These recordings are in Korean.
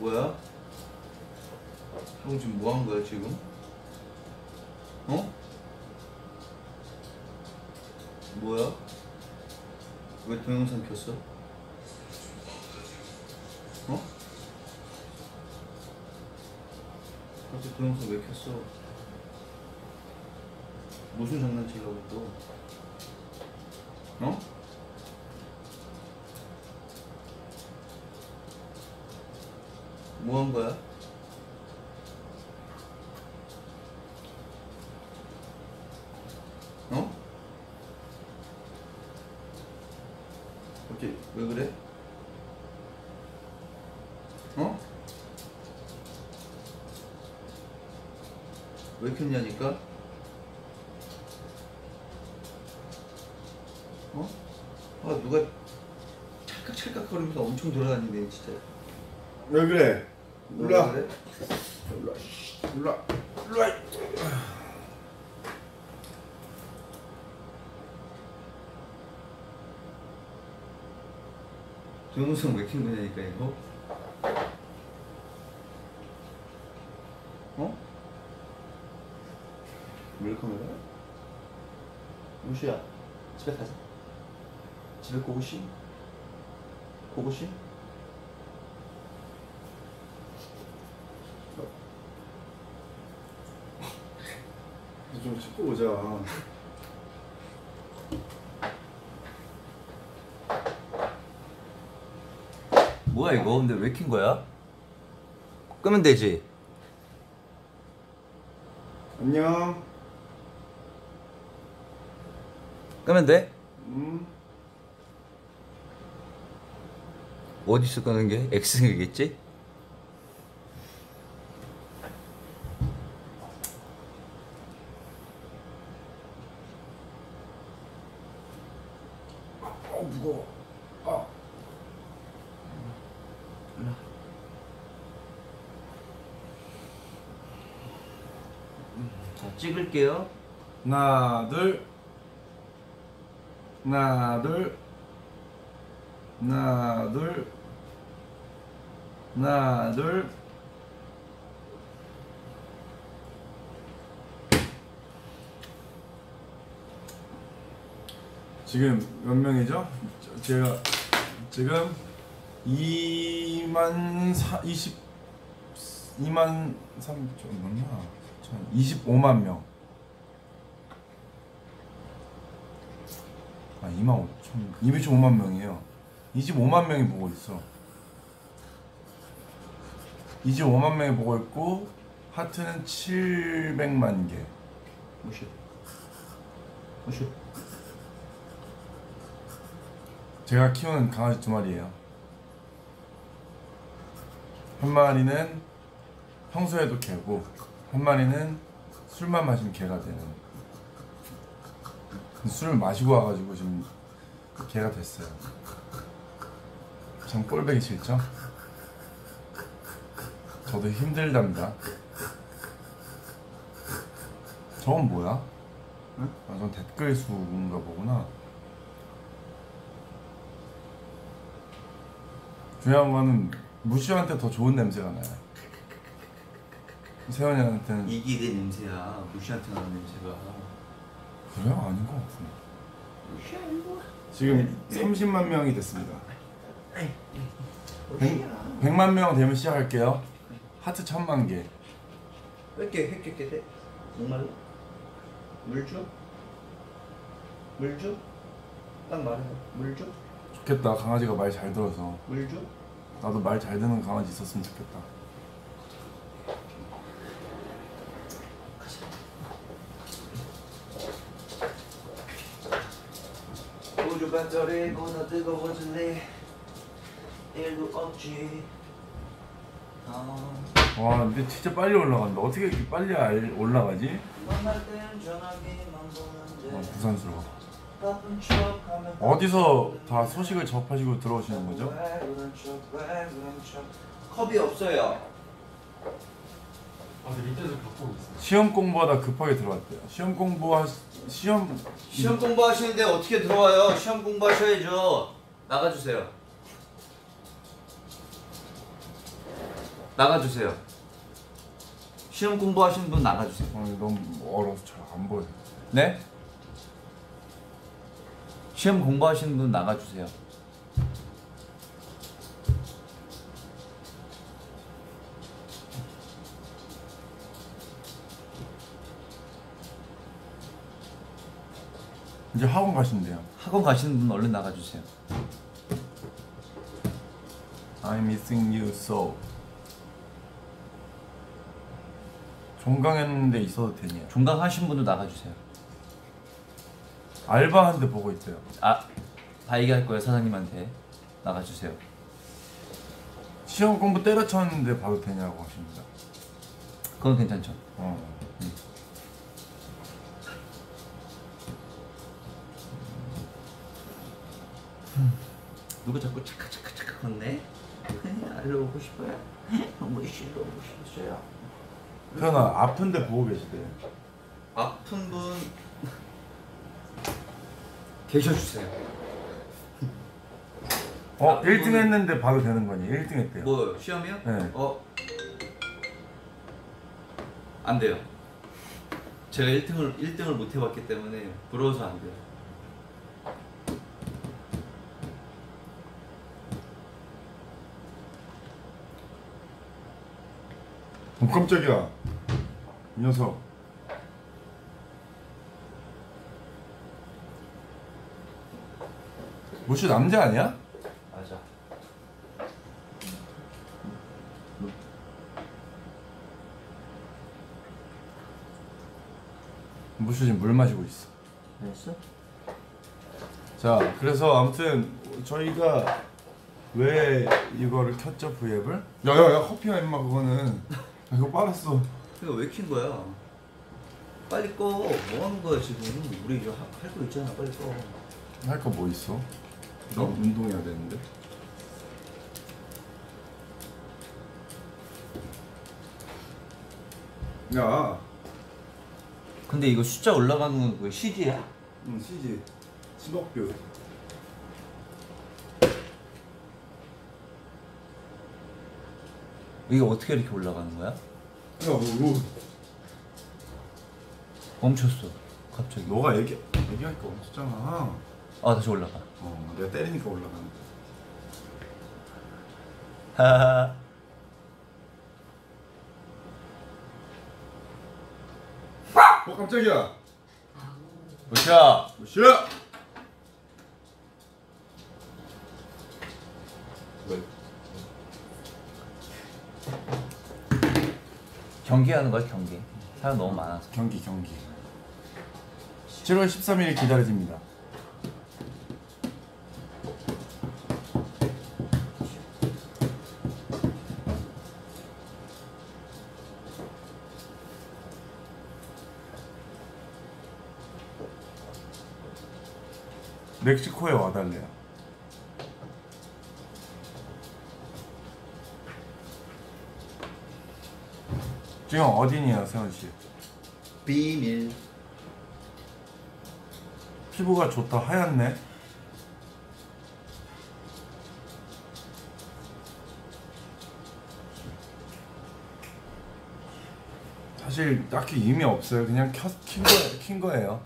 뭐야? 형 지금 뭐 한 거야 지금? 어? 뭐야? 왜 동영상 켰어? 어? 갑자기 동영상 왜 켰어? 무슨 장난치려고 또? 어? 뭐 한 거야? 어? 갑자기 왜 그래? 어? 왜 켰냐니까? 어? 아 누가 찰깍찰깍 거리면서 엄청 돌아다니네 진짜. 왜 그래? 일로와 그래? 일로와 일로와 동영상 왜 킨 거냐니까 이거? 어? 물카메라? 우시야 집에 가자. 집에 고고씨? 고고씨? 좀 씻고 오자. 뭐야 이거? 근데 왜 킨 거야? 끄면 되지? 안녕. 끄면 돼? 응. 어디서 끄는 게? X겠지? 찍을게요. 하나 둘 하나 둘 하나 둘 하나 둘 지금 몇 명이죠? 제가 지금 2만 3천 맞나? 25만 명. 아, 2만 5천. 225만 명이에요. 25만 명이 보고 있어. 25만 명이 보고 있고 하트는 700만 개. 무시. 무시. 제가 키우는 강아지 2마리예요. 한 마리는 평소에도 개고 한 마리는 술만 마시면 개가 되는. 술을 마시고 와가지고 지금 개가 됐어요. 참 꼴보기 싫죠? 저도 힘들답니다. 저건 뭐야? 응? 아, 전 댓글 수인가 보구나. 중요한 거는 무시한테 더 좋은 냄새가 나요. 세원이한테는 이게 냄새야. 무시한테 나는 냄새가. 그래요? 아닌 것 같은데. 무시 아니고 지금 30만 명이 됐습니다. 100만 명 되면 시작할게요. 하트 1000만 개. 이렇게 획득게 돼? 정말로? 물주? 물주? 딱 말해. 물주? 좋겠다. 강아지가 말 잘 들어서. 물주? 나도 말 잘 듣는 강아지 있었으면 좋겠다. 우주반절에 보다 뜨거워질래 일도 없지. 와 근데 진짜 빨리 올라간다. 어떻게 이렇게 빨리 올라가지? 아, 부산스러워. 어디서 다 소식을 접하시고 들어오시는 거죠? 컵이 없어요. 아, 근데 밑에서 갖고 있어요. 시험 공부하다 급하게 들어왔대요. 시험 공부하시는데 어떻게 들어와요? 시험 공부하셔야죠. 나가주세요. 나가주세요. 시험 공부하시는 분 나가주세요. 너무 어려워서 잘 안 보여요. 네? 시험 공부하시는 분 나가주세요. 이제 학원 가신대요. 학원 가시는 분 얼른 나가주세요. I'm missing you so. 종강했는데 있어도 되냐? 종강하신 분도 나가주세요. 알바한데 보고 있대요. 아, 다 얘기할 거예요. 사장님한테 나가주세요. 시험 공부 때려쳤는데 봐도 되냐고 하십니다. 그건 괜찮죠. 누구 자꾸 착착착착 건네? 알러 오고 싶어요? 너무 싫어 오고 싶어요. 태연아, 아픈데 보고 계시대. 아픈 분 계셔주세요. 어? 1등 했는데 봐도 되는 거니? 1등 했대요. 뭐 시험이요? 네. 어? 안 돼요. 제가 1등을 못 해봤기 때문에 부러워서 안 돼요. 깜짝이야. 이 녀석. 무슈 남자 아니야? 맞아. 무슈 지금 물 마시고 있어. 됐어? 자, 그래서 아무튼 저희가 왜 이거를 켰죠, 브이앱을? 야야야, 커피야 임마 그거는. 아, 이거 빨았어. 이거 왜 킨 거야? 빨리 꺼. 뭐 하는 거야 지금? 우리 이거 할 거 있잖아. 빨리 꺼. 할 거 뭐 있어? 너 운동해야 되는데. 야. 근데 이거 숫자 올라가는 건 그게 CG야? 응, CG. 지목표. 이게 어떻게 이렇게 올라가는 거야? 야, 뭐. 멈췄어. 갑자기. 너가 얘기하니까 멈췄잖아. 아, 다시 올라가. 내가 때리니까 올라가는 거야. 하하. 깜짝이야. 무시야. 무시야. 경기하는 거야, 경기. 사람 너무 많아서. 경기. 7월 13일 기다려집니다. 멕시코에 와달래요. 지금 어디냐, 세훈씨? 비밀. 피부가 좋다, 하얗네. 사실 딱히 의미 없어요. 그냥 킨 거예요.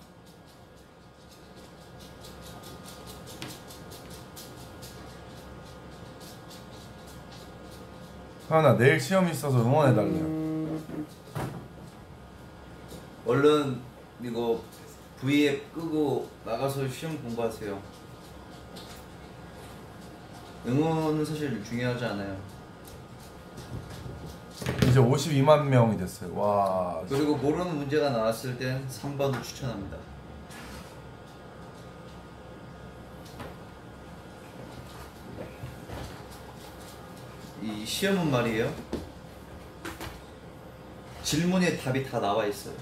하은아, 내일 시험이 있어서 응원해달래요. 얼른 이거 V앱 끄고 나가서 시험 공부하세요. 응원은 사실 중요하지 않아요. 이제 52만 명이 됐어요. 와. 그리고 모르는 문제가 나왔을 땐 3번을 추천합니다. 이 시험은 말이에요, 질문에 답이 다 나와 있어요.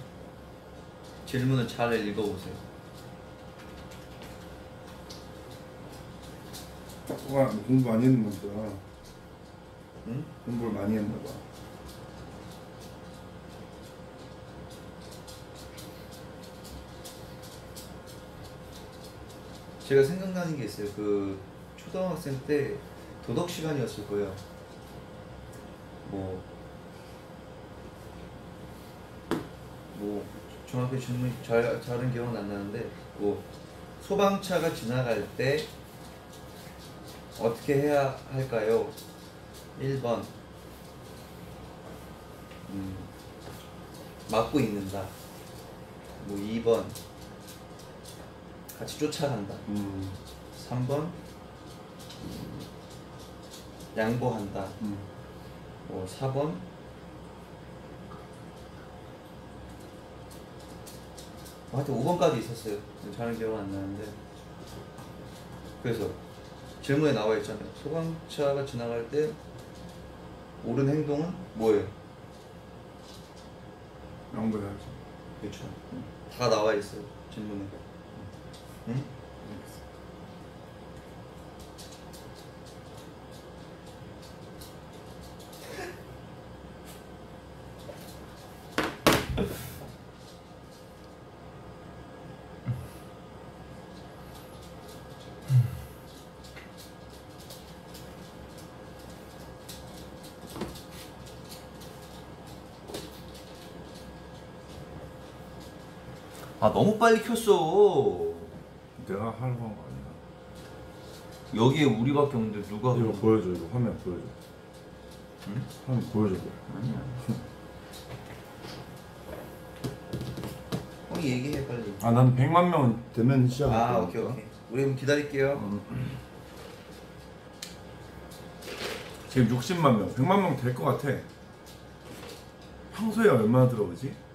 질문을 잘 읽어보세요. 와, 공부 많이 했나 보다. 응? 공부를 많이 했나 봐. 제가 생각나는 게 있어요. 그 초등학생 때 도덕 시간이었을 거예요. 뭐 정확히 질문 잘은 기억은 안 나는데 뭐 소방차가 지나갈 때 어떻게 해야 할까요? 1번 막고 있는다. 뭐 2번 같이 쫓아간다. 3번 양보한다. 뭐 4번 하여튼 5번까지 있었어요. 잘 기억은 안 나는데. 그래서 질문에 나와 있잖아요. 소방차가 지나갈 때 옳은 행동은 뭐예요? 양보해야죠. 그렇죠. 다 나와 있어요. 질문에. 응? 아, 너무 빨리 켰어. 내가 하려고 한 거 아니야. 여기에 우리밖에 없는데 누가 이거 그런... 보여줘. 이거 화면 보여줘. 응? 화면 보여줘. 아니야. 형이 얘기해 빨리. 아, 난 100만 명 되면 시작할게. 아, 오케이 오케이. 우리 좀 기다릴게요. 지금 60만 명, 100만 명 될 거 같아. 평소에 얼마나 들어오지?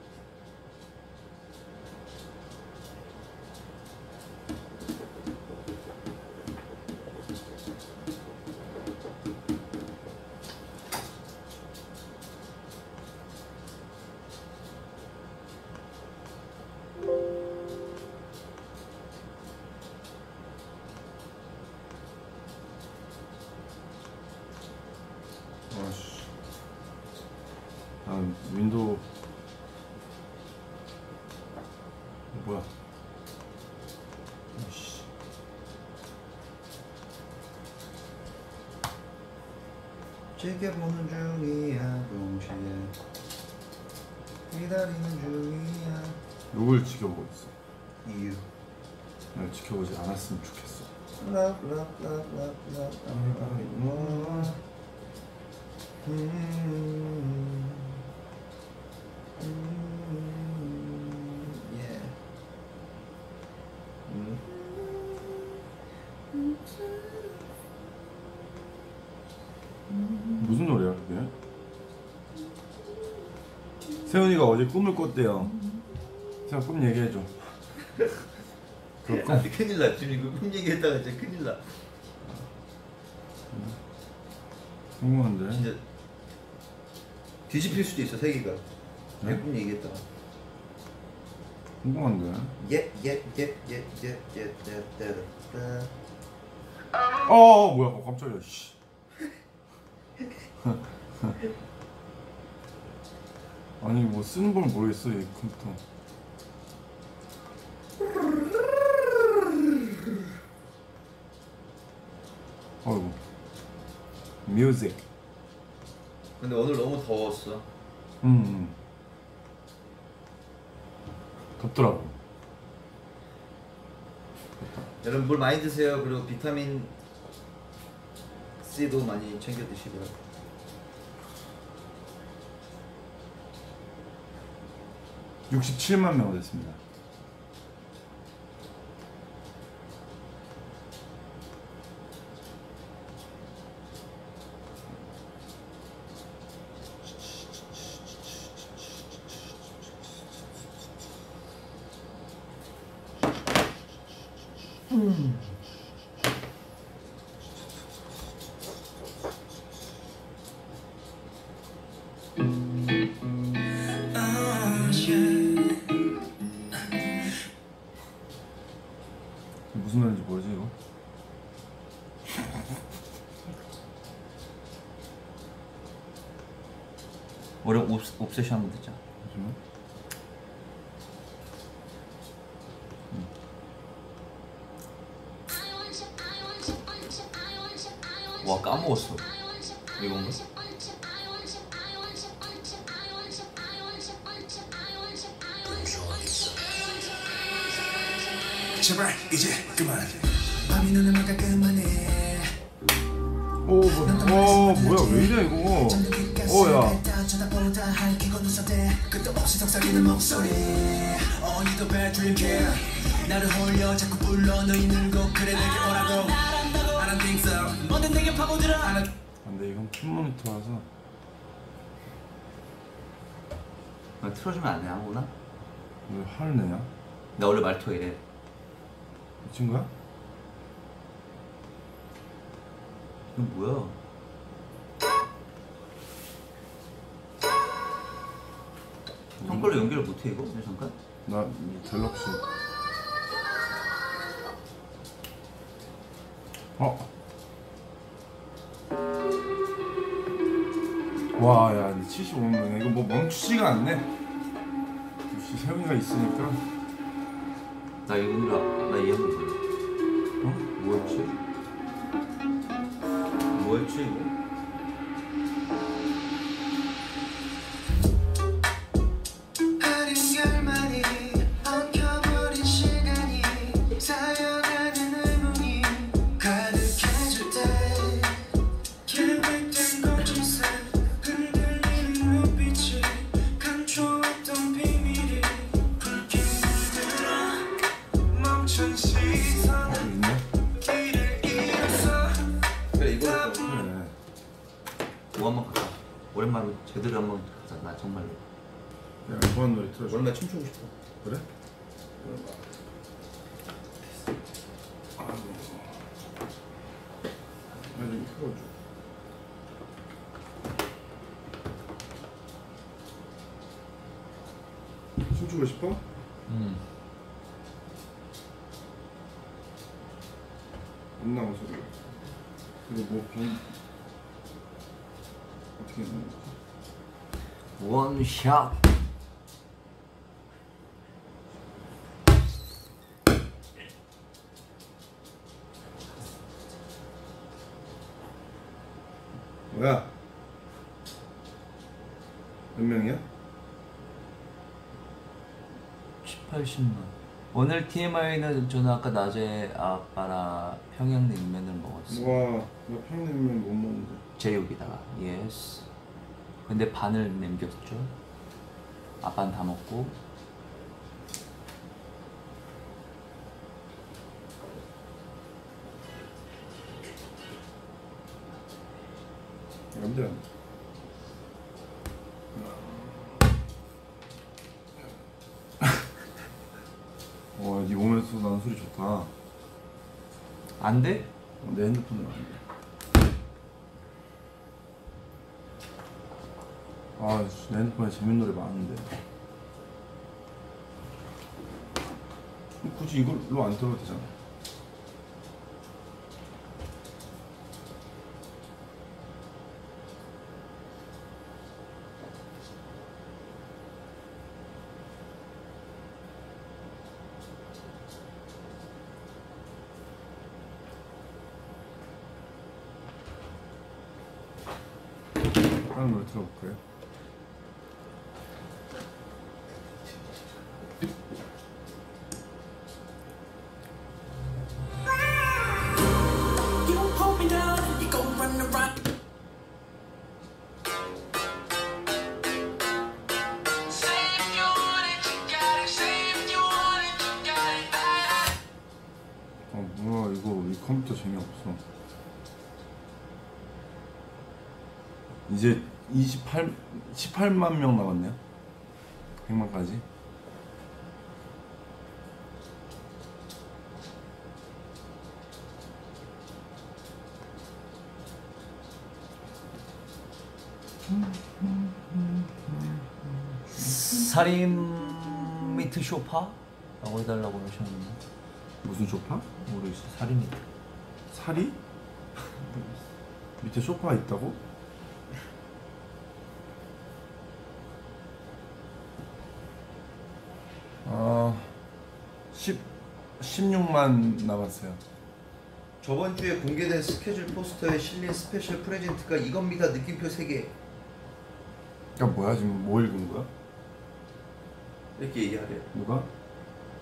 즐겨보는 중이야, 동시에 기다리는 중이야. 누굴 지켜보고 있어? 이유. 날 지켜보지 않았으면 좋겠어. 세훈이가 어제 꿈을 꿨대요. 제가 꿈 얘기해줘. 아, 큰일 나. 지금 이거 꿈 얘기했다가 진짜 큰일 나. 궁금한데. 진짜 뒤집힐 수도 있어, 세기가. 내 꿈 얘기했다가. 궁금한데. 어, 뭐야? 어, 깜짝이야. 씨. 아니 뭐 쓰는 걸 모르겠어 이 컴퓨터. 아이고 뮤직. 근데 오늘 너무 더웠어. 덥더라고. 여러분 물 많이 드세요. 그리고 비타민 C도 많이 챙겨 드시고요. (67만) 명 됐습니다. 옵세션 한번 듣자. 와 까먹었어. 이건가? 제발 이제 그만. 밤이 눈을 막아 그만해. 오 뭐야 왜 이래 이거. 오야 나를 홀려 자꾸 불러 너희는 꼭 그래 내게 오라고. I don't think so. 뭐든 내게 파고들어. 근데 이건 큰 모니터라서 나 틀어주면 안 해 아무나? 왜 화를 내냐? 나 원래 말투 이래. 미친 거야? 이건 뭐야? 형 걸로 연결을 못해 이거? 잠깐? 나 갤럭시. 와, 야, 75만 이거 뭐 멈추지가 않네. 역시 세훈이가 있으니까. 나 이거 나 이해한 거 몰라. 어? 뭐였지? 뭐였지 이거? 제대로 한번 가자. 나 정말로. 야, 좋아하는 노래 틀어줘. 원래 나 춤추고 싶어. 그래? 나 좀 틀어줘. 춤추고 싶어? 응. 안 나와 소리가. 이거 뭐 어떻게 해야 되나? 원샷. 뭐야? 몇 명이야? 18, 10만. 오늘 TMI는 저는 아까 낮에 아빠랑 평양냉면을 먹었어. 와, 나 평양냉면 못 먹는데. 제육이다가 예스. 근데 반을 남겼죠. 아빠는 다 먹고. 안 돼. 와, 네 몸에서 나는 소리 좋다. 안 돼? 내 핸드폰은 안 돼. 아, 내 핸드폰에 재밌는 노래 많은데 굳이 이걸로 안 들어도 되잖아. 다른 노래 들어볼까요? 이제 18만 명 남았네요. 100만까지. 살인 미트 쇼파? 라고 해달라고 하셨는데. 무슨 쇼파? 모르겠어. 살인 미트. 살이? 밑에 쇼파가 있다고? 어... 16만 남았어요. 저번 주에 공개된 스케줄 포스터에 실린 스페셜 프레젠트가 이겁니다. 느낌표 3개. 그니까 뭐야? 지금 뭐 읽은 거야? 이렇게 얘기하래. 누가?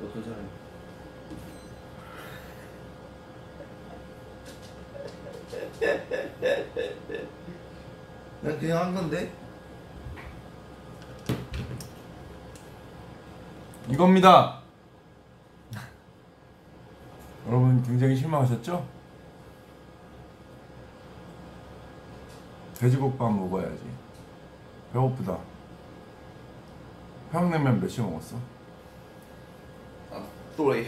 어떤 사람이? 난 그냥 한 건데. 이겁니다. 여러분 굉장히 실망하셨죠? 돼지국밥 먹어야지. 배고프다. 평양냉면 몇 시 먹었어? 아, 또래.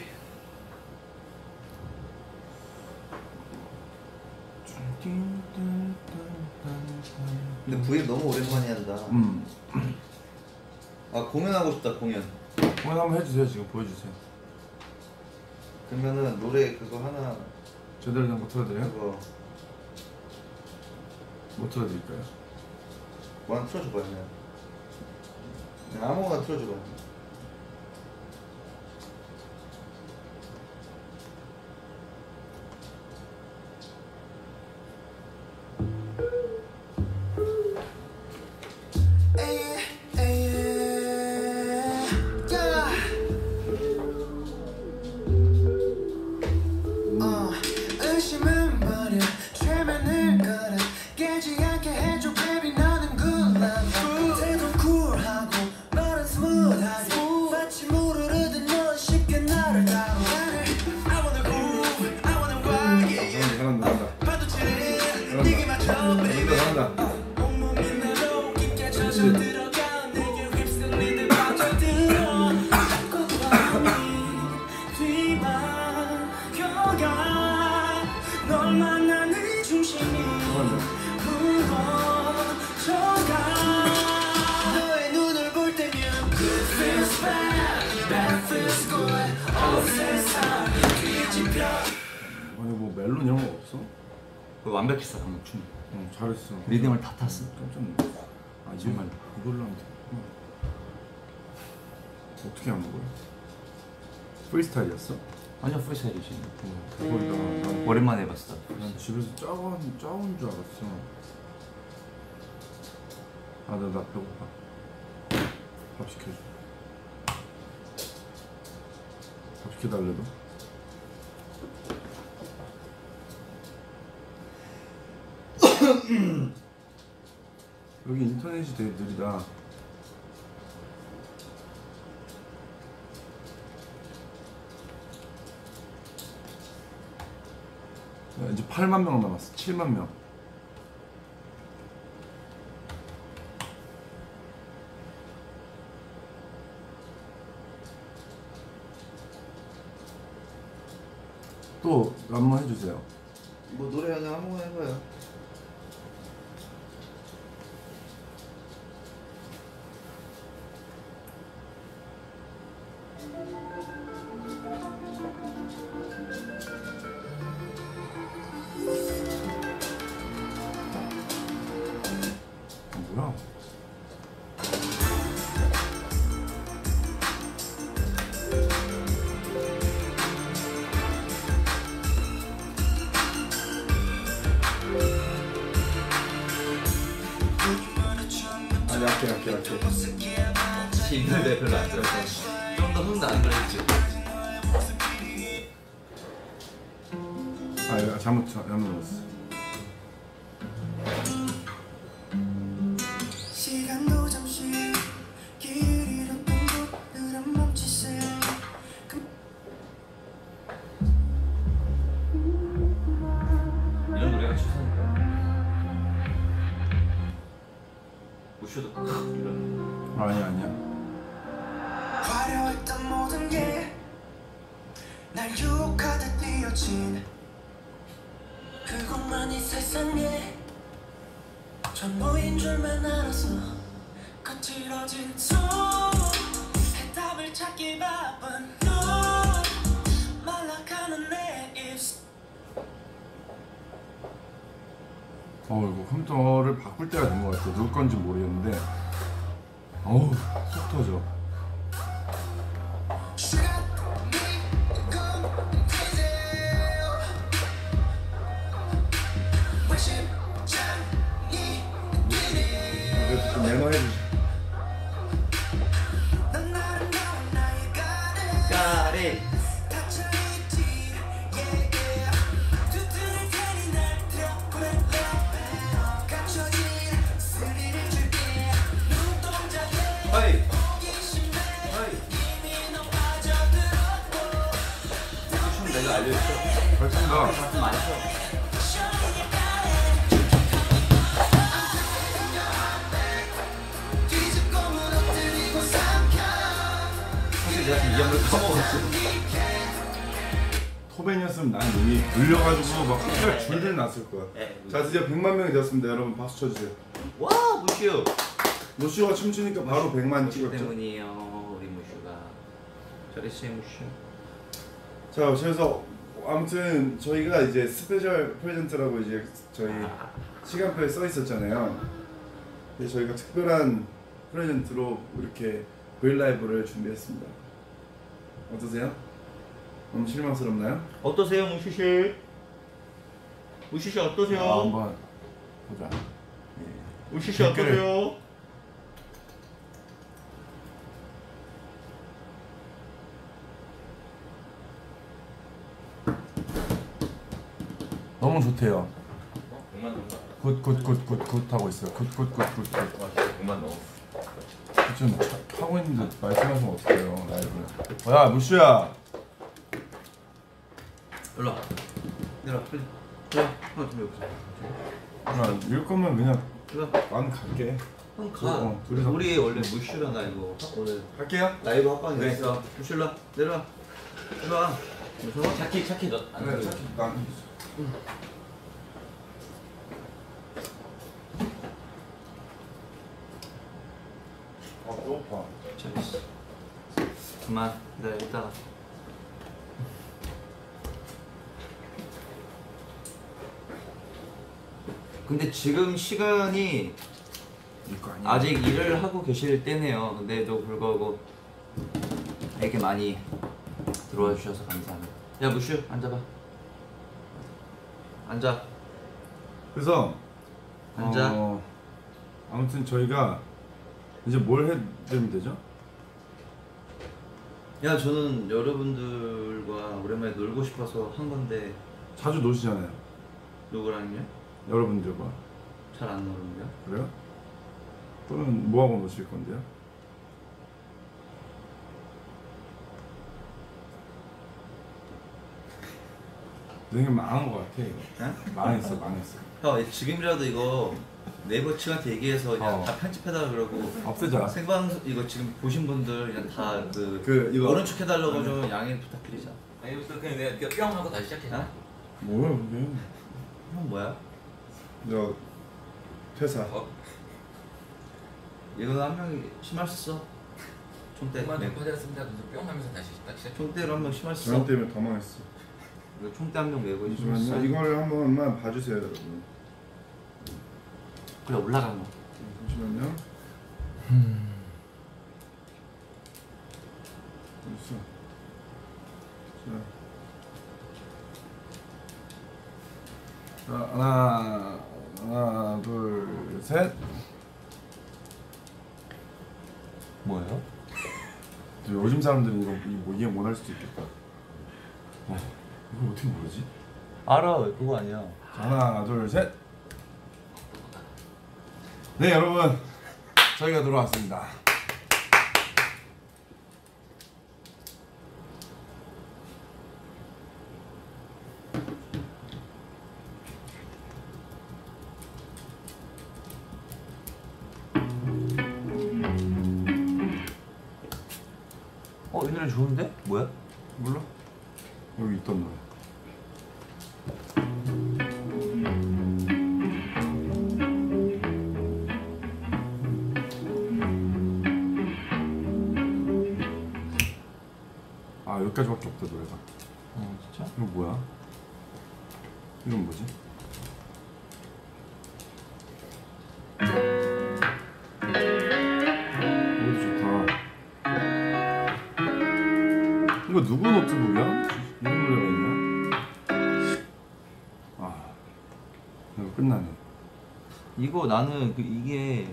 근데 브이앱 너무 오랜만에 한다. 아, 공연하고 싶다. 공연 한번 해주세요. 지금 보여주세요. 그러면은 노래 그거 하나 제대로 된 거 틀어드려요? 그거 뭐 틀어드릴까요? 뭐 하나 틀어줘봐요. 그냥 아무거나 틀어줘봐요. 완벽했어, 방금 춤. 응, 잘했어. 리듬을 다 탔어. 깜짝 놀랐어. 아, 정말. 이걸로 하면 돼. 어떻게 한 거야? 프리스타일이었어? 완전 프리스타일이지. 대박이다. 난 오랜만에 해봤어. 난 집에서 짜온 줄 알았어. 아, 나 배고파. 밥 시켜줘. 밥 시켜달래도? 여기 인터넷이 되게 느리다. 야, 이제 8만 명 남았어. 7만 명. 또 한번 해주세요. 뭐 노래 하나 한번 해봐요. 누구 건지 모르겠는데 어우 속 터져. 내가 알려줬어. 그렇습니다. 사실 내가 지금 이 양을 까먹었어. 토벤이었으면 난 이미 눌려가지고 막 숫자 줄줄 났을 거야. 자, 드디어 100만 명이 되었습니다. 여러분 박수 쳐주세요. 와, 무슈. 무슈가 춤추니까 바로 100만 찍었죠. 무슈 때문이에요, 우리 무슈가. 잘했어요, 무슈. 자, 그래서 아무튼 저희가 이제 스페셜 프레젠트라고 이제 저희 시간표에 써 있었잖아요. 근데 저희가 특별한 프레젠트로 이렇게 브이라이브를 준비했습니다. 어떠세요? 너무 실망스럽나요? 어떠세요, 무슈씨? 무슈씨 어떠세요? 아, 한번 보자. 예. 무슈씨 어떠세요? 너무 좋대요. 굿굿굿굿굿 하고 있어요. 굿굿굿굿굿. 지금 하고 있는데 말씀하시면 어떡해요, 라이브를. 야, 무슈야. 일로 와. 일로 와. 일로 와. 야, 이럴 거면 그냥 난 갈게. 형 가. 우리 원래 무슈랑 나 이거 오늘 갈게요. 라이브 합방이 네. 있어. 무슈 일로 와. 내려와. 일로 와. 무서워? 자키, 자키 너. 그래, 자키 나. 아, 배고파. 재밌어. 그만. 내가 이따가. 근데 지금 시간이 아직 일을 하고 계실 때네요. 근데도 불구하고 이렇게 많이 들어와 주셔서 감사합니다. 야, 무슈 앉아봐. 앉아. 그래서 앉아. 아무튼 저희가 이제 뭘 해드리면 되죠? 야, 저는 여러분들과 오랜만에 놀고 싶어서 한 건데. 자주 노시잖아요. 누구랑요? 여러분들과. 잘 안 노는데요? 그래요? 또는 뭐하고 노실 건데요? 되게 망한 거 같아 이거. 응? 망했어, 망했어. 형, 지금이라도 이거 네이버 친구한테 얘기해서 그냥 다 편집해달라 그러고 없애자. 생방송 이거 지금 보신 분들 그냥 다 이거 모른 척 해달라고 좀 양해 부탁드리자. 아니, 무슨 그냥 내가 뿅 하고 다시 시작해. 어? 뭐야 근데? 형 뭐야? 너 퇴사. 어? 얘는 한 명이 심할 수 있어. 총대. 그만 꺼졌습니다. 뿅 하면서 다시 딱 시작. 총대로 한 명 심할 수 있어. 너 때문에 더 망했어. 총대 한 명 메고 있으면서 이걸 한 번만 봐주세요, 여러분. 그래, 올라간 거. 잠시만요. 됐어. 자, 하나, 둘, 셋. 뭐예요? 요즘 사람들은 이거 이해 못할 수도 있겠다. 이거 어떻게 모르지? 알아, 그거 아니야. 하나, 둘, 셋. 네, 여러분, 저희가 들어왔습니다. 이 노래 좋은데? 뭐야? 몰라. 여기 있던 노래. 아, 여기까지밖에 없다, 노래가. 진짜? 이거 뭐야? 이건 뭐지? 이거 좋다. 이거 누구 노트북이야? 이런 노래가 있냐? 아, 이거 끝나네. 이거 나는 이게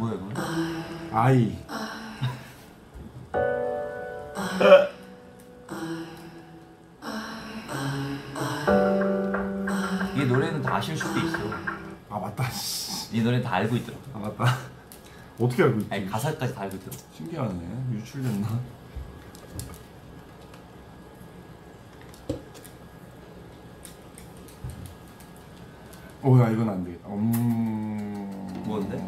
뭐야 이거? 아이. 이 노래는 다 아실 수도 있어. 아 맞다. 이 노래는 다 알고 있더라. 아 맞다. 어떻게 알고 있지? 아니 가사까지 다 알고 있더라. 신기하네. 유출됐나? 오야 이건 안 되겠다. 뭔데?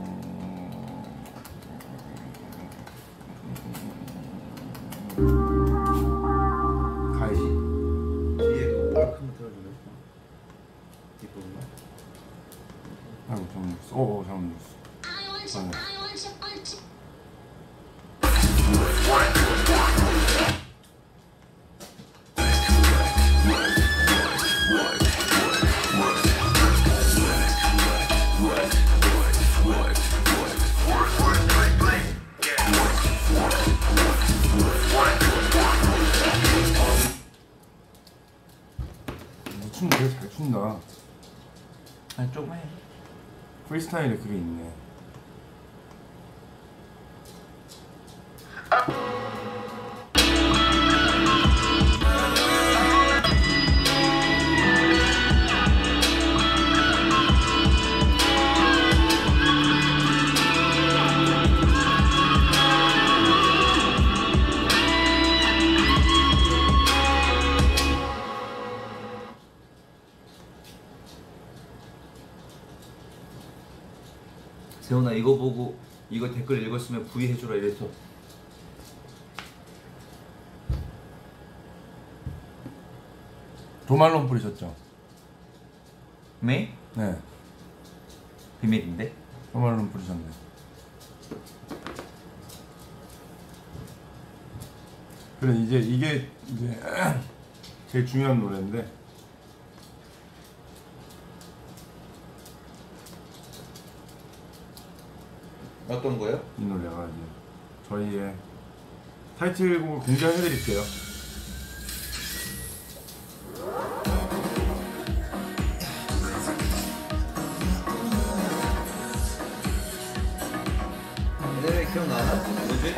가야지. 뒤에 웰컴 틀어주네. 이쁜가? 아이고 잘못했어. 오 잘못했어. 되게 잘 춘다. 아니 조금 해. 프리스타일에 그게 있네. 세훈아 이거 보고 이거 댓글 읽었으면 부위해주라 이랬어. 도말론 뿌리셨죠? 네? 네 비밀인데? 도말론 뿌리셨네. 그래 이제 이게 제일 중요한 노래인데 어떤 거예요? 이 노래가 이제 저희의 타이틀곡을 공개해드릴게요. 이 노래 기억나나? 뭐지?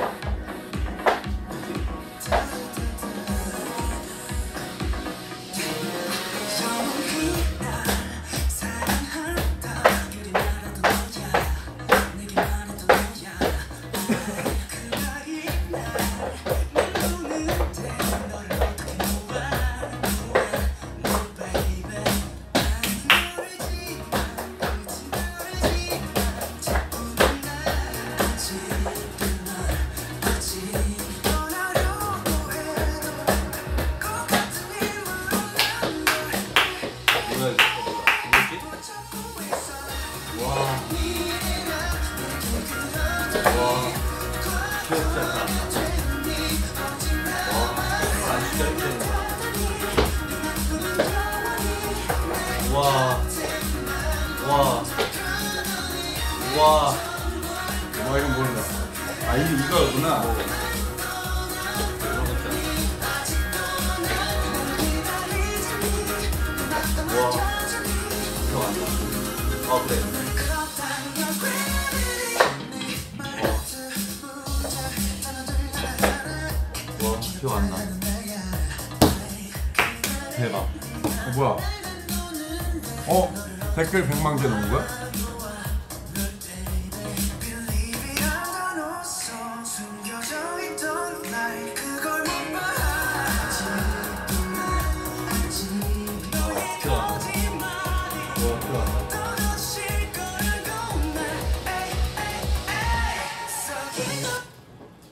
댓글 100만개 넣은 거야?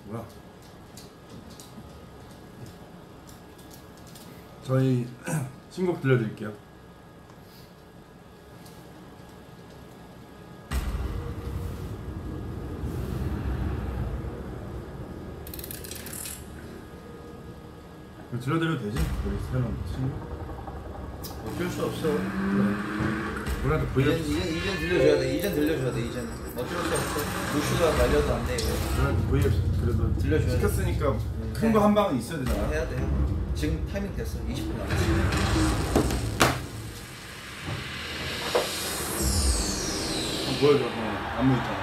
뭐야? 저희 신곡 들려드릴게요. 들려드려도 되지? 우리 새로운 친구? 어쩔 수 없어. 우리한테 보여줘. 이젠 들려줘야 돼. 이젠 어쩔 수 없어. 무슈가 날려도 안 돼. 우리한테 보여줘. 그래도 시켰으니까 큰 거 한 방은 있어야 되잖아. 해야 돼. 지금 타이밍 됐어. 20분 남았어. 보여줘. 안무 있잖아.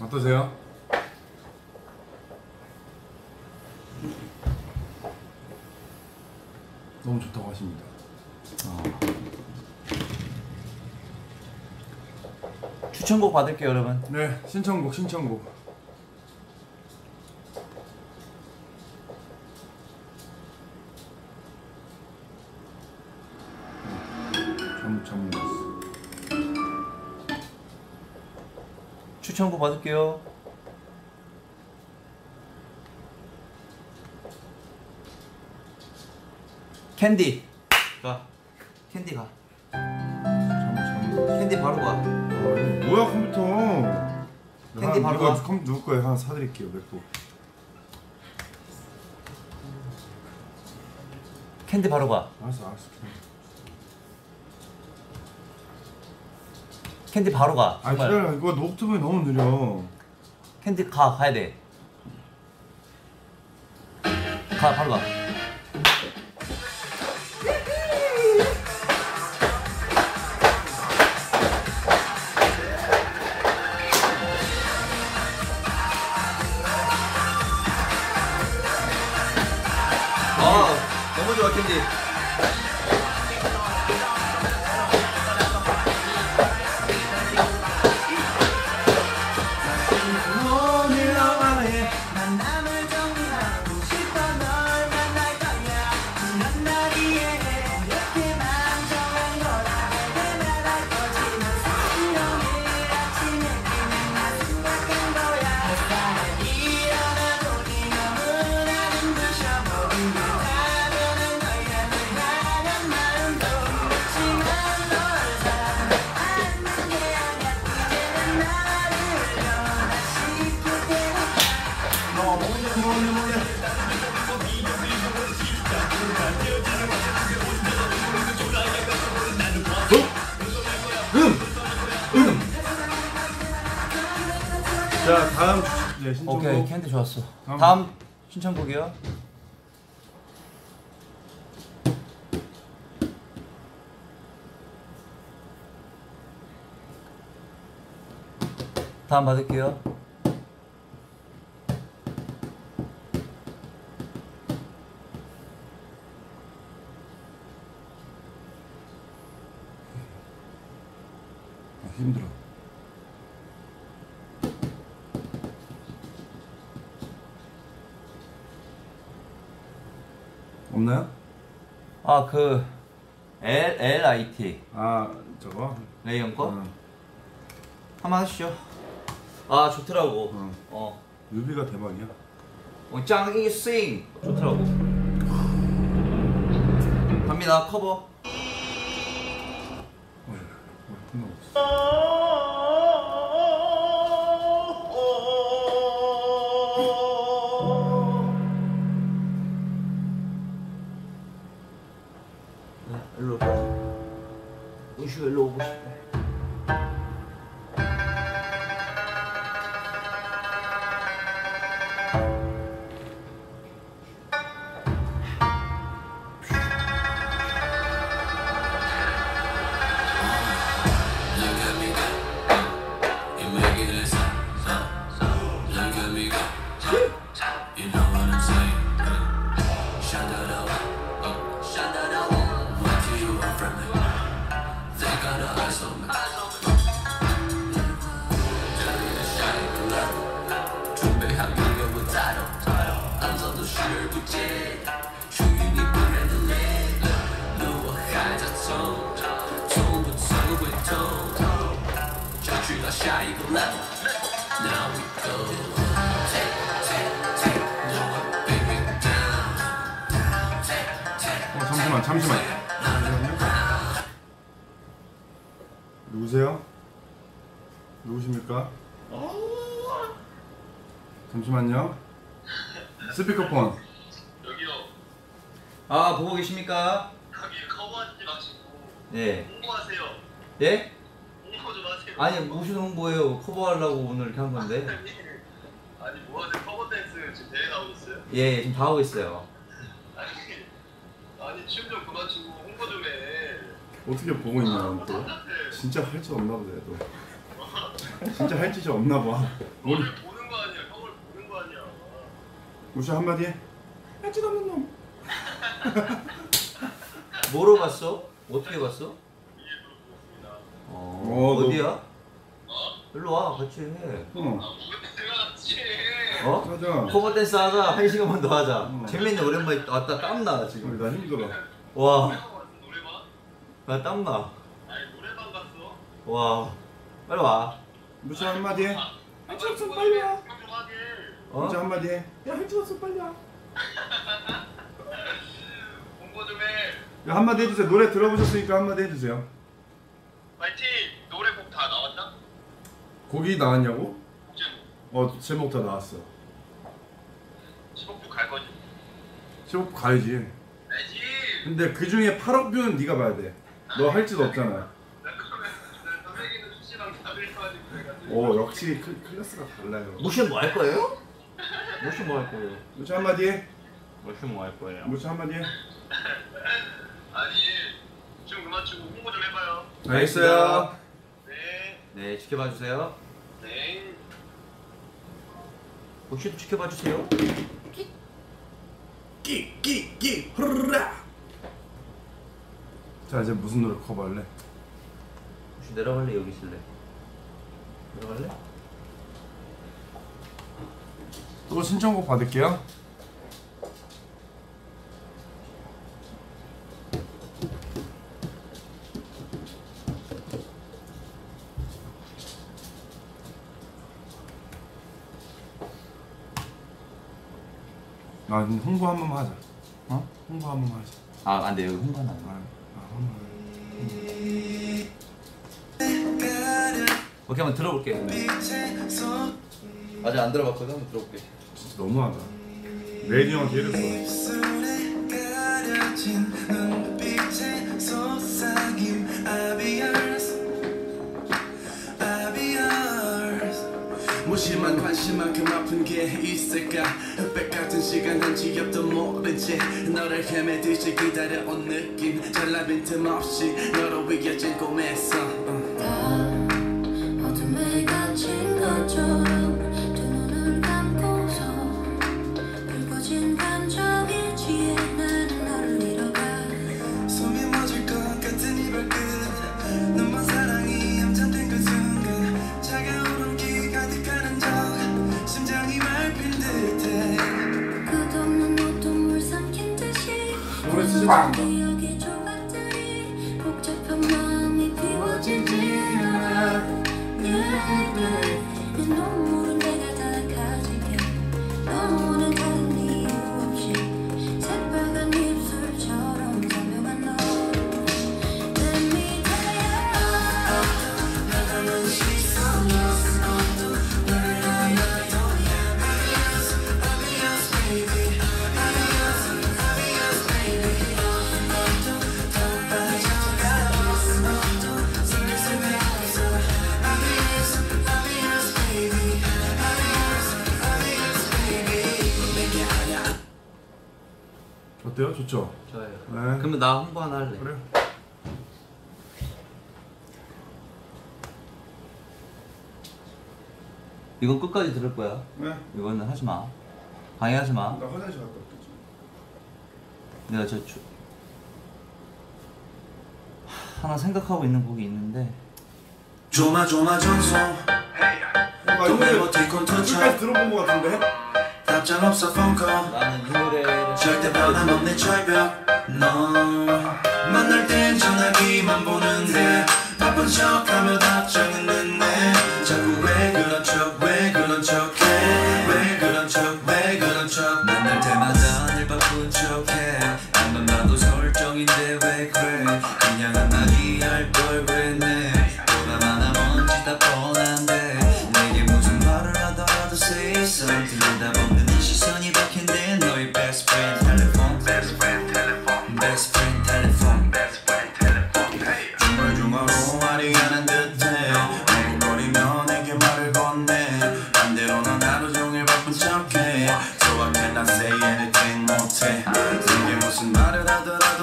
어떠세요? 너무 좋다고 하십니다. 추천곡 받을게요, 여러분. 네, 신청곡. 추천곡 받을게요. 캔디 가. 캔디 바로 가. 뭐야 컴퓨터. 캔디 바로 가. 컴퓨터 누구 거예요? 하나 사드릴게요. 맥북. 캔디 바로 가. 알았어. 캔디 바로 가. 아 기다려, 이거 노트북이 너무 느려. 캔디 가야 돼. 바로 가. 아 너무 좋아 캔디. 자 다음 신청곡. 오케이 캔디 좋았어. 다음 신청곡이요. 다음 받을게요. 힘들어. 없나요? 아 그 LIT 아 저거? 레이언 거? 한번 하시죠. 아 좋더라고. 뮤비가 대박이야. 짱이 스윙 좋더라고. 갑니다. 커버. 일로 오고 싶어. 잠시만. 누구세요? 누구십니까? 잠시만요. 스피커폰. 여기요. 아 보고 계십니까? 자기를 커버하지 마시고 예. 홍보하세요. 예? 홍보 좀 하세요. 아니 무슨 홍보예요? 커버하려고 오늘 이렇게 한 건데. 아니 뭐하세요? 커버 댄스 지금 대회 나오고 있어요? 예 지금 다 하고 있어요. 아니 춤 좀 그만 추고 홍보 좀 해. 어떻게 보고 있냐 또. 진짜 할 짓 없나 보다 너. 진짜 할 짓이 없나 봐. 너를 보는 거 아니야. 형을 보는 거 아니야. 우샤 한마디 해. 할 짓 없는 놈. 뭐로 봤어? 어떻게 봤어? 어, 어디야? 일로 와 같이 해. 응. 어? 맞아. 커버 댄스 하자. 한 시간만 더 하자. 재민이 오랜만에 왔다 땀나 지금. 나 힘들어. 와. 노래방? 나 땀나. 아니 노래방 갔어. 와. 빨리 와. 무슨 한마디 해? 할 줄 없어 빨리 와. 무슨 한마디 해? 야 할 줄 없어 빨리 와. 홍보 좀 해. 야 한마디 해주세요. 노래 들어보셨으니까 한마디 해주세요. 파이팅. 노래 곡 다 나왔나? 곡이 나왔냐고? 어 제목 다 나왔어. 제목도 갈 거지. 제목도 가야지. 가야지. 근데 그 중에 8억 뷰는 네가 봐야 돼. 너 할 짓 없잖아. 선배님은 수시랑 다들 가지고. 오 역시 클래스가 달라요. 무시 뭐 할 거예요? 무시 뭐 할 거예요? 무시 한마디 해. 무시 뭐 할 거예요? 무시 한마디 해. 아니 좀 그만 치고 홍보 좀 해봐요. 알겠어요. 네. 네 지켜봐 주세요. 네. 혹시도 지켜봐 주세요. 끼끼끼 흐르라. 자 이제 무슨 노래 커버할래? 혹시 내려갈래 여기 있을래? 내려갈래? 또 신청곡 받을게요. 아, 홍보 한 번만 하자. 어? 홍보 한 번만 하자. 아, 안 돼. 여기 홍보는 안 돼. 오케이, 한번 들어볼게. 아직 안 들어봤거든. 한번 들어볼게. 진짜 너무하다. 레디 형 기회를 줘. 무심한 관심만큼 아픈 게 있을까. 흑백 같은 시간 난 지겹도 모르지. 너를 헤매듯이 기다려온 느낌. 잘라빈 틈 없이 너로 위겨진 꿈에서 다 어둠에 갇힌 것처럼 두 눈은 감고서 붉어진 감정에 취해 나는 너를 잃어가. 숨이 멎을 것 같은 이 발끝 눈만 사랑이 얌전된 그 순간 차가운 가득한 적 심장이 맑힌 듯해. 끝없는 노동을 삼킨 듯이 오랜 기억의 조각들이 복잡한 마음이 비워지지 않아. 내 눈물은 내가 다 가질게. 너무는 다른 이유 없이 새빨간 입술처럼 선명한 너. Let me tell you 나가는 시선으로 어때요? 좋죠? 좋아요. 네. 그러면 나 홍보 하나 할래. 그래. 이건 끝까지 들을 거야. 네. 이거는 하지 마. 방해하지 마. 나 화장실 갔다 올게. 내가 저 하나 생각하고 있는 곡이 있는데. 조마조마 전송. 동네 버티콘 터치. 끝까지 들어본 거 같은데. 답장 없어 펑커. 나는 이 노래를 절대 변함없네 철벽. 너 만날 땐 전화기만 보는데 바쁜 척하며 답장 있는데 자꾸 왜 그런 척 왜 그런 척해. 왜 그런 척 왜 그런 척. 만날 때마다 늘 바쁜 척해. 나만 봐도 설정인데 왜 그래. 그냥 한마디 할 걸 그랬네. 보람하나 먼지 다 뻔한데 내게 무슨 말을 하더라도 say something. 대답없는 이 시선이 박힌 데 너의 best friend telephone best friend telephone best friend telephone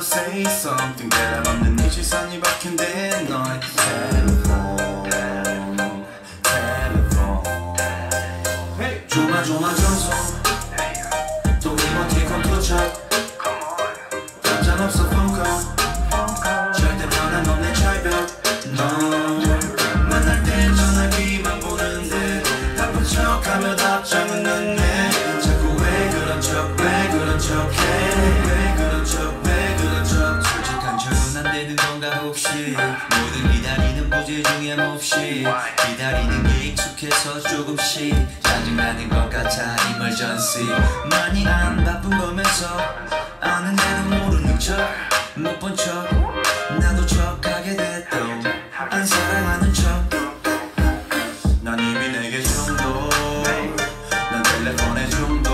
to say something that I'm 없는 이 세상이 박힌 데 너의 telephone 조마조마 전송 또 이모티콘 투척 답장 없어 phone call 절대 변함 없는 철벽 너 만날 땐 전화기만 보는데 바쁜 척하며 답장은 안 내 자꾸 왜 그런 척 왜 그런 척해 모든 기다리는 부재중에 몹시 기다리는 게 익숙해서 조금씩 짜증나는 것 같아 emergency 많이 안 바쁜 거면서 아는 대로 모르는 척 못 본 척 나도 척하게 됐던 안 사랑하는 척 난 이미 내게 중독 난 텔레폰에 중독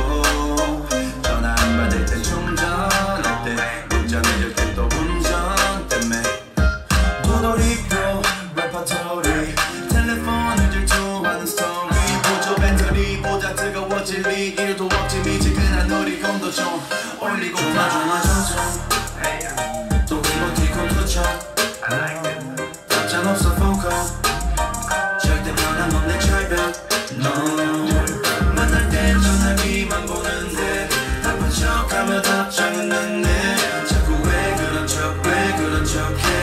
전화 안 받을 때 충전 어때 문자 내줄 때 또 운전 때문에 도돌이표 레퍼토리 텔레폰을 질투하는 스토리 보조 배터리보다 뜨거워질 리 일도 없지 미지근한 놀이공도 좀 올리고 조마조마 전송 또 이모티콘 투척 답장 없어 phone call 절대 변함없는 철벽 너 만날 땐 전화기만 보는데 바쁜 척하며 답장은 안 내 자꾸 왜 그런 척 왜 그런 척해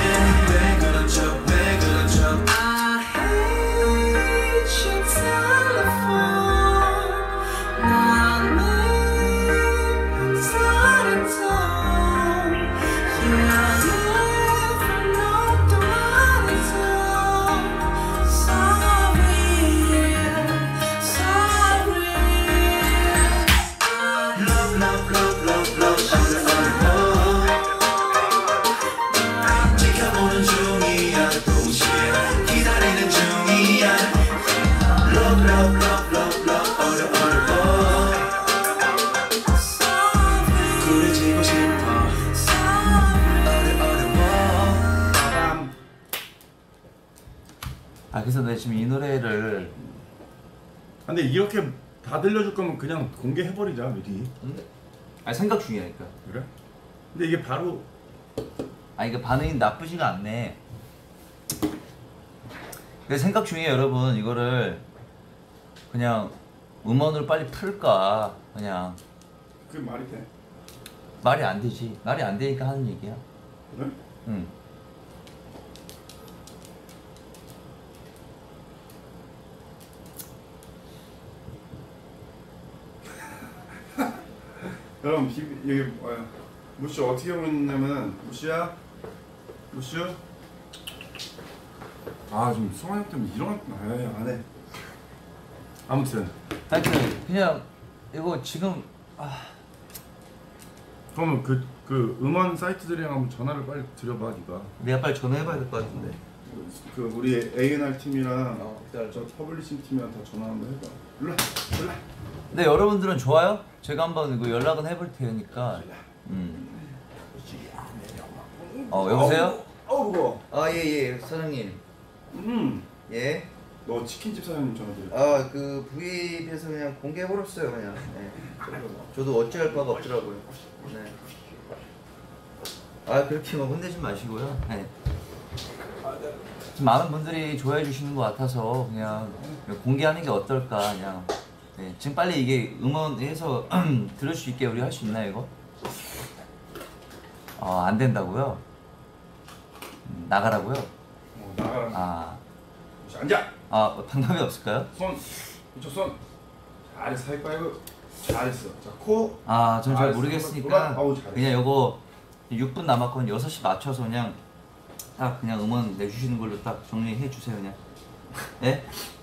아 그래서 내가 지금 이 노래를 근데 이렇게 다 들려줄 거면 그냥 공개해버리자 미리 아니 생각 중이라니까 그래? 근데 이게 바로 아니 이게 반응이 나쁘지가 않네 근데 생각 중이에요 여러분 이거를 그냥 음원으로 빨리 풀까 그냥 그게 말이 돼? 말이 안 되지 말이 안 되니까 하는 얘기야 그래? 응 여러분 여기 뭐야 무슈 어떻게 부르냐면 무슈야 무슈 아 지금 성환 형 때문에 이런 아 안해 아무튼 하여튼 그냥 이거 지금 아 그러면 그 음원 사이트들이랑 한번 전화를 빨리 드려봐 네가 내가 빨리 전화해봐야 될 것 같은데 그 우리 A&R 팀이랑 저 퍼블리싱 팀이랑 다 전화 한번 해봐 일로 와 근데 여러분들은 좋아요? 제가 한번 그 연락은 해볼 테니까 여보세요? 무거워 아예예 사장님 예? 너 치킨집 사장님 전화드려 아 그 부입에서 그냥 공개해버렸어요 그냥 네. 저도 어찌할 바가 없더라고요 네. 아 그렇게 뭐 혼내지 마시고요 네. 많은 분들이 좋아해 주시는 것 같아서 그냥 공개하는 게 어떨까 그냥 네, 지금 빨리 이게 음원해서 들을 수 있게 우리 할 수 있나요 이거? 아 안 된다고요? 나가라고요? 나가라. 아 앉아. 아 방법이 없을까요? 손 이쪽 손 잘했어 하이파이브 잘했어. 자 코. 아 저는 잘 모르겠으니까 아우, 그냥 이거 6분 남았거든요 6시 맞춰서 그냥 딱 그냥 음원 내주시는 걸로 딱 정리해 주세요 그냥. 예? 네?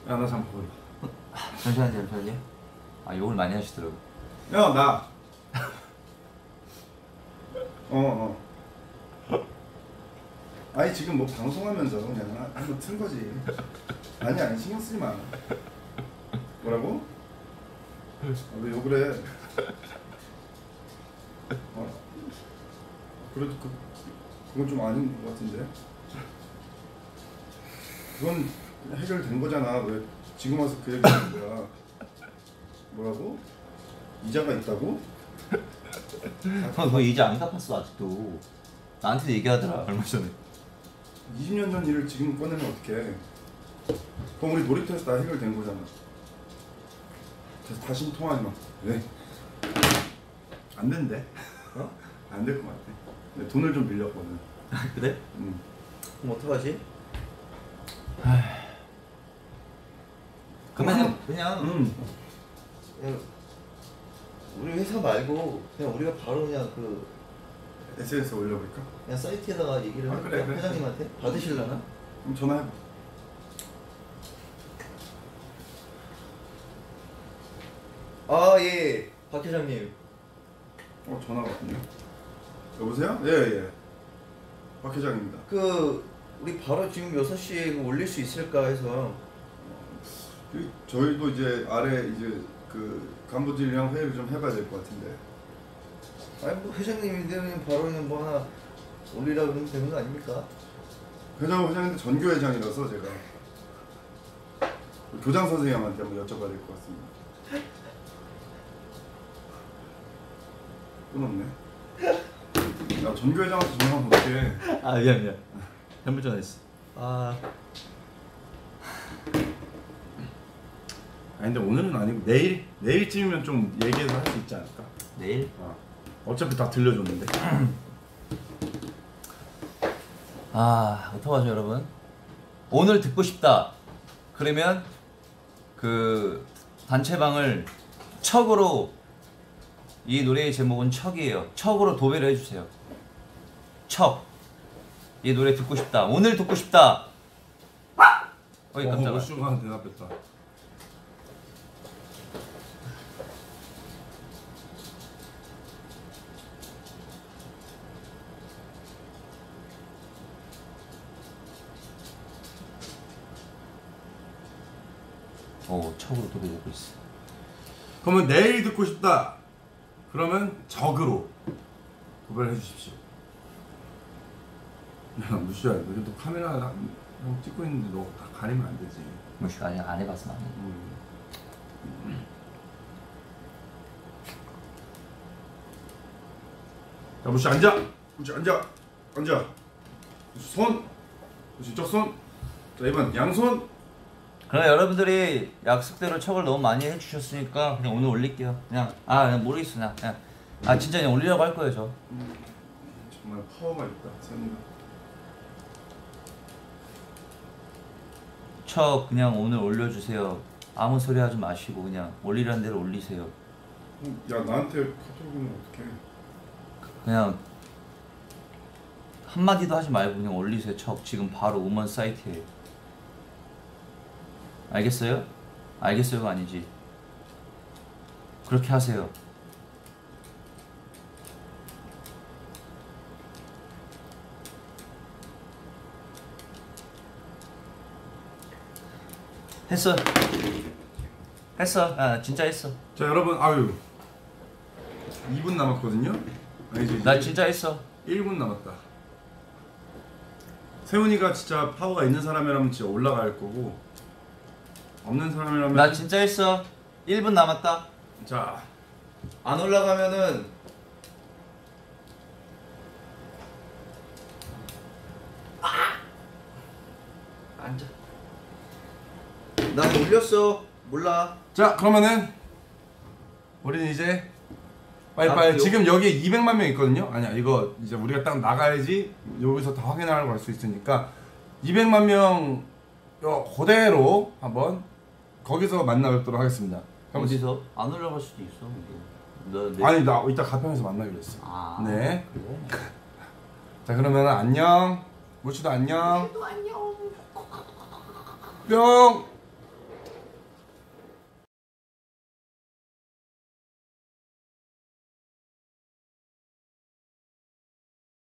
야 나 잠깐 보여. 잠시만요. 아 욕을 많이 하시더라고. 야 나. 아니 지금 뭐 방송하면서 그냥 한번 튼 거지. 아니 신경 쓰지 마. 뭐라고? 왜 욕을 해? 그래도 그건 좀 아닌 것 같은데. 그건 해결된 거잖아 왜? 지금 와서 그 얘기 하는 거야. 뭐라고? 이자가 있다고? 아, 너 이자 안 갚았어 아직도. 나한테도 얘기하더라 얼마 전에. 20년 전 일을 지금 꺼내면 어떡해. 그럼 우리 놀이터에서 다 해결된 거잖아. 다시 통화하지 마. 왜? 안 된대. 어? 안 될 것 같아. 근데 돈을 좀 빌렸거든. 그래? 응. 그럼 어떡하지? 그냥 우리 회사 말고 그냥 우리가 바로 그냥 그 SNS 올려볼까? 그냥 사이트에다가 얘기를 해볼까? 그래, 그래. 회장님한테? 받으실라나? 그럼 전화해봐. 아 예, 박 회장님. 전화가 왔군요. 여보세요? 예예. 박 회장입니다. 그 우리 바로 지금 6시에 올릴 수 있을까 해서. 저희도 이제 아래 이제 그 간부들이랑 회의를 좀 해봐야 될 것 같은데. 아니 뭐 회장님인데 그냥 바로 그냥 뭐 하나 올리라 그러면 되는 거 아닙니까? 회장인데 전교회장이라서 제가 교장 선생님한테 한번 여쭤봐야 될 것 같습니다. 끊었네. 야 전교회장한테 전화하면 어떡해. 아 미안 잘못 전화했어. 아니 근데 오늘은 아니고 내일쯤이면 좀 얘기해서 할 수 있지 않을까? 내일? 어차피 다 들려줬는데. 어떡하죠 여러분? 오늘 듣고 싶다 그러면 그 단체방을 척으로, 이 노래의 제목은 척이에요. 척으로 도배를 해주세요. 척, 이 노래 듣고 싶다, 오늘 듣고 싶다. 어이 깜짝아. 오슈가 대답했다. 척으로 도배되고 있어. 그러면 내일 듣고 싶다 그러면 적으로 도배를 해주십시오. 야 무시야, 요즘 또 카메라 형 찍고 있는데 너 다 가리면 안 되지. 무시 아니야, 안 해봤어. 자 무시 앉아, 무시 앉아, 앉아. 손, 무시 이쪽 손. 자 이번 양손. 그럼 여러분들이 약속대로 척을 너무 많이 해주셨으니까 그냥 오늘 올릴게요. 그냥 그냥 모르겠어. 그냥 진짜 그냥 올리려고 할 거예요 저. 정말 파워가 있다 생각. 척 그냥 오늘 올려주세요. 아무 소리 하지 마시고 그냥 올리라는 대로 올리세요. 야 나한테 카톡은 어떡해. 그냥 한마디도 하지 말고 그냥 올리세요. 척 지금 바로 우먼 사이트에. 알겠어요? 알겠어요가 아니지. 그렇게 하세요. 했어. 했어. 진짜 했어. 자 여러분, 아유 2분 남았거든요? 아니지, 나 진짜 했어. 1분 남았다. 세훈이가 진짜 파워가 있는 사람이라면 진짜 올라갈 거고, 없는 사람이라면. 나 진짜 했어. 1분 남았다. 자, 안 올라가면은 앉아. 나 올렸어. 몰라. 자, 그러면은 우리는 이제 빨리빨리. 지금 여기에 200만 명 있거든요. 아니야, 이거 이제 우리가 딱 나가야지 여기서 다 확인하러 갈 수 있으니까 200만 명 그대로 한번 거기서 만나 뵙도록 하겠습니다. 어디서? 안 올라갈 수도 있어. 아니 나 이따 가평에서 만나기로 했어. 네. 그래? 자 그러면 안녕. 무시도 안녕. 뿅.